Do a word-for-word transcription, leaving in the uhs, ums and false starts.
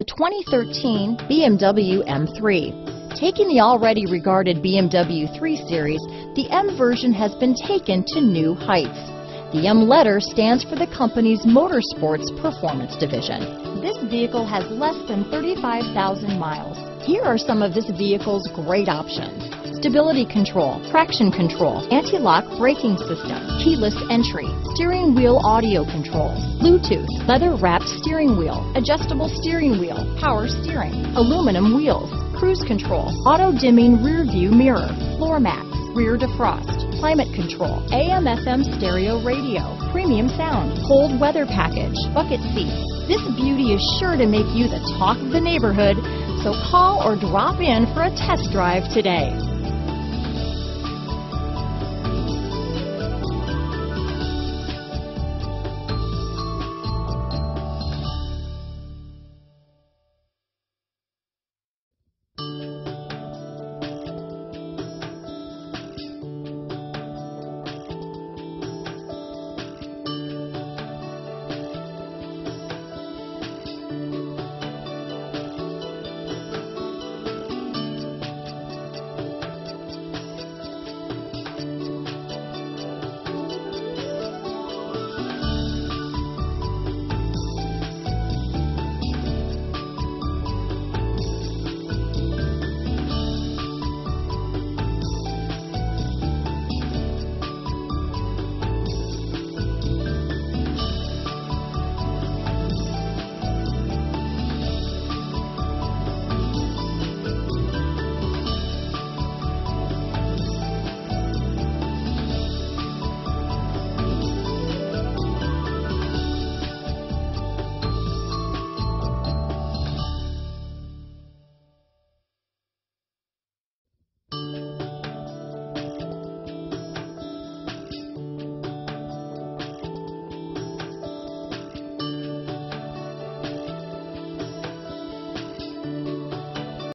The twenty thirteen B M W M three. Taking the already regarded B M W three Series, the M version has been taken to new heights. The M letter stands for the company's motorsports performance division. This vehicle has less than thirty-five thousand miles. Here are some of this vehicle's great options. Stability control, traction control, anti-lock braking system, keyless entry, steering wheel audio controls, Bluetooth, leather-wrapped steering wheel, adjustable steering wheel, power steering, aluminum wheels, cruise control, auto-dimming rear-view mirror, floor mats, rear defrost, climate control, A M F M stereo radio, premium sound, cold weather package, bucket seats. This beauty is sure to make you the talk of the neighborhood, so call or drop in for a test drive today.